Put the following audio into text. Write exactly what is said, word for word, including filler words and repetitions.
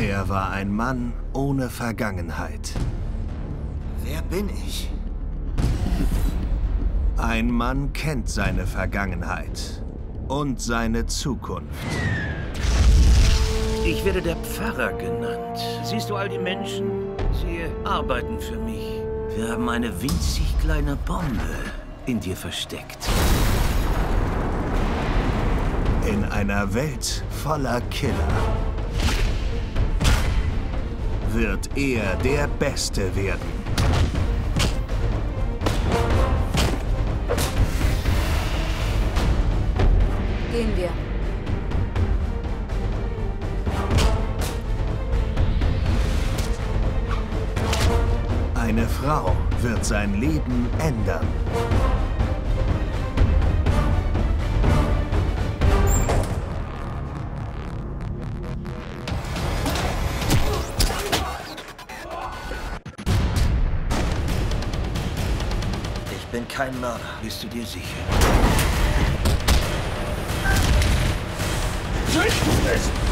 Er war ein Mann ohne Vergangenheit. Wer bin ich? Ein Mann kennt seine Vergangenheit und seine Zukunft. Ich werde der Pfarrer genannt. Siehst du all die Menschen? Sie arbeiten für mich. Wir haben eine winzig kleine Bombe in dir versteckt. In einer Welt voller Killer wird er der Beste werden. Gehen wir. Eine Frau wird sein Leben ändern. Ich bin kein Mörder, bist du dir sicher? Schützen!